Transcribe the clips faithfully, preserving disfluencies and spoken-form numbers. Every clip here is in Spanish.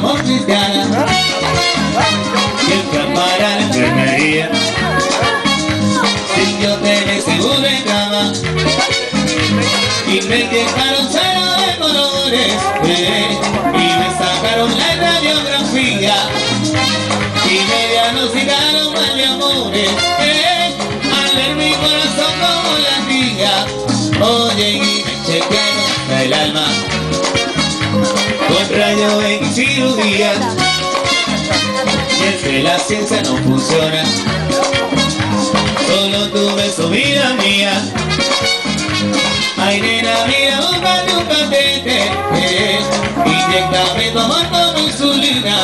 mordicada y escapar a la enfermería. Si yo te recibo de cama y me dejaron cero de colores, eh, y me sacaron la radiografía y me diagnosticaron mal de amores, eh, al ver mi corazón como la tía. Oye, y me chequearon el alma con rayos en cirugía. Y es que la ciencia no funciona, solo tu beso, vida mía. Ay, nena, mira, búscate un catete, eh, inyectame tu amor con insulina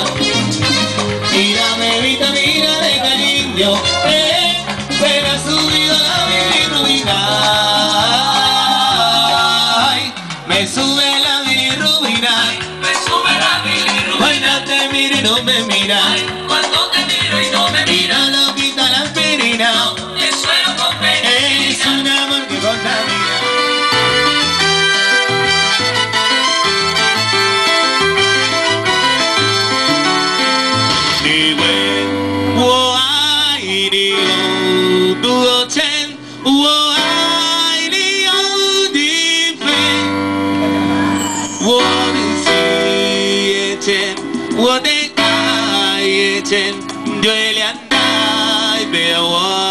y dame vitamina de cariño, eh, se me ha subido la bilirrubina. Ay, me sube la bilirrubina, me sube la bilirrubina. Ay, no te miro y no me mira, ay, cuando te miro y no me mira, no quita la aspirina, no, te suelo con penicilina. Es un amor que contamina. What did I do? Did I do?